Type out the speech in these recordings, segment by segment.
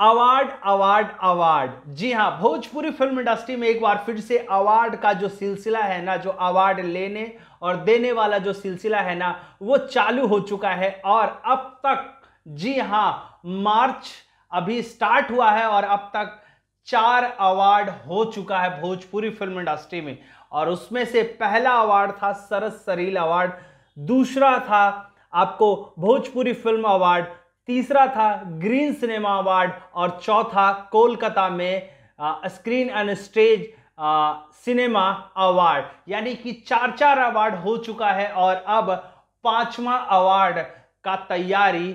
Award award award. जी हाँ, Bhojpuri film industry में एक बार फिर से अवार्ड का जो सिलसिला है ना, जो अवार्ड लेने और देने वाला जो सिलसिला है ना, वो चालू हो चुका है। और अब तक, जी हाँ, मार्च अभी स्टार्ट हुआ है और अब तक 4 अवार्ड हो चुका है भोजपुरी फिल्म इंडस्ट्री में। और उसमें से पहला अवार्ड था सरसरील अवार्ड, दूसरा था आपको भोजपुरी फिल्म अवार्ड, तीसरा था ग्रीन सिनेमा अवार्ड और चौथा कोलकाता में screen and stage cinema award. यानी कि 4-4 अवार्ड हो चुका है और अब 5वां अवार्ड का तैयारी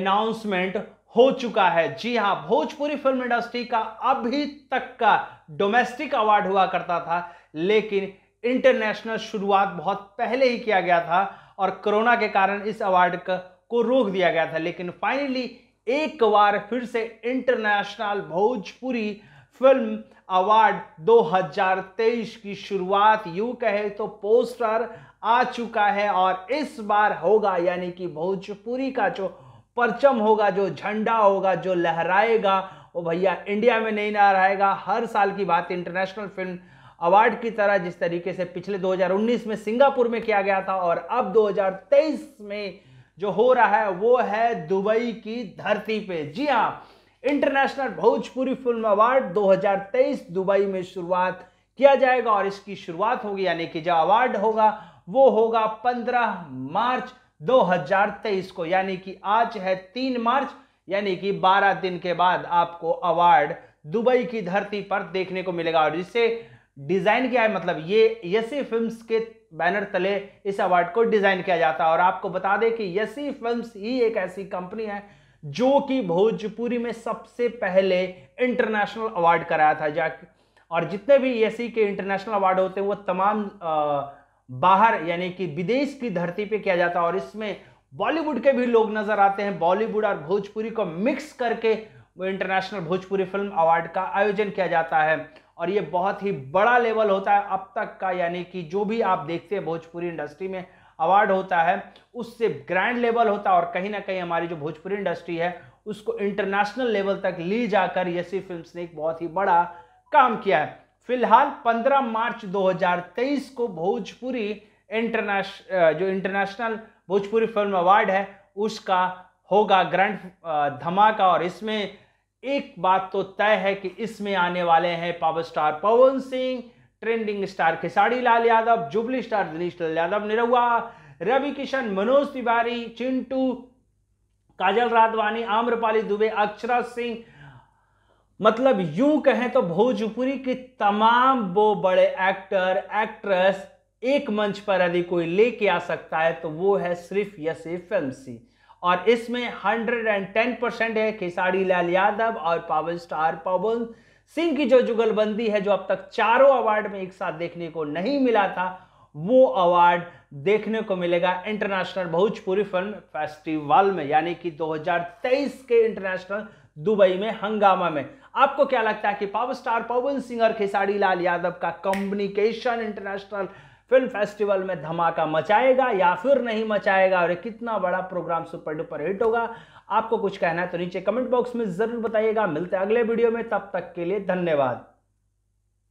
अनाउंसमेंट हो चुका है। जी हाँ, भोजपुरी फिल्म इंडस्ट्री का अभी तक का डोमेस्टिक अवार्ड हुआ करता था, लेकिन इंटरनेशनल शुरुआत बहुत पहले ही किया गया था और कोरोना के कारण इस अवार्ड को रोक दिया गया था। लेकिन फाइनली एक बार फिर से इंटरनेशनल भोजपुरी फिल्म अवार्ड 2023 की शुरुआत यूं कहे तो पोस्टर आ चुका है। और इस बार होगा, यानी कि भोजपुरी का जो परचम होगा, जो झंडा होगा, जो लहराएगा, वो भैया इंडिया में नहीं लहराएगा। हर साल की बात, इंटरनेशनल फिल्म अवार्ड की तरह जिस तरीके से पिछले 2019 में सिंगापुर में किया गया था और अब 2023 में जो हो रहा है वो है दुबई की धरती पे। जी हाँ, international Bhojpuri film award 2023 Dubai में शुरुआत किया जाएगा और इसकी शुरुआत होगी, यानी कि जो अवार्ड होगा वो होगा 15 मार्च 2023 को। यानी कि आज है 3 मार्च, यानी कि 12 दिन के बाद आपको अवार्ड दुबई की धरती पर देखने को मिलेगा। और जिसे डिजाइन किया है, मतलब ये सी फिल्म्स के बैनर तले इस अवार्ड को डिजाइन किया जाता है। और आपको बता दें कि ये सी फिल्म्स ही एक ऐसी कंपनी है जो कि भोजपुरी में सबसे पहले इंटरनेशनल अवार्ड कराया था और जितने भी ये सी के इंटरनेशनल अवार्ड होते हैं वो तमाम बाहर, यानी कि विदेश की धरती पे किया जाता है। और इसमें बॉलीवुड के भी लोग नजर आते हैं। बॉलीवुड और भोजपुरी को मिक्स करके वो इंटरनेशनल भोजपुरी फिल्म अवार्ड का आयोजन किया जाता है और ये बहुत ही बड़ा लेवल होता है अब तक का। यानी कि जो भी आप देखते हैं भोजपुरी इंडस्ट्री में अवार्ड होता है, उससे ग्रैंड लेवल होता है। और कहीं ना कहीं हमारी जो भोजपुरी इंडस्ट्री है उसको इंटरनेशनल लेवल तक ली जाकर ये सी फिल्म्स ने एक बहुत ही बड़ा काम किया है। फिलहाल 15 मार्च 2023 को Bhojpuri international Bhojpuri film award है उसका होगा ग्रैंड धमाका। और इसमें एक बात तो तय है कि इसमें आने वाले हैं power star Pawan Singh, trending star Khesari Lal Yadav, jubilee star Dinesh Lal Yadav, Nirahua, Ravi Kishan, Manoj Tiwari, Chintu, Kajal Raghwani, Amrapali Dubey, Akshara Singh. मतलब यूं कहें तो भोजपुरी के तमाम वो बड़े एक्टर एक्ट्रेस एक मंच पर यदि कोई लेके आ सकता है तो वो है सिर्फ यसी फिल्म्स। और इसमें 110% है खेसारी लाल यादव और पावर स्टार पवन सिंह की जो जुगलबंदी है, जो अब तक 4 अवार्ड में एक साथ देखने को नहीं मिला था, वो अवार्ड देखने को मिलेगा इंटरनेशनल भोजपुरी फिल्म फेस्टिवल में, यानी कि 2023 के इंटरनेशनल दुबई में हंगामा में। आपको क्या लगता है कि पावर स्टार पवन सिंह और खेसारी लाल यादव का कम्युनिकेशन इंटरनेशनल फिल्म फेस्टिवल में धमाका मचाएगा या फिर नहीं मचाएगा और कितना बड़ा प्रोग्राम सुपर डुपर हिट होगा? आपको कुछ कहना है तो नीचे कमेंट बॉक्स में जरूर बताइएगा। मिलते हैं अगले वीडियो में, तब तक के लिए धन्यवाद।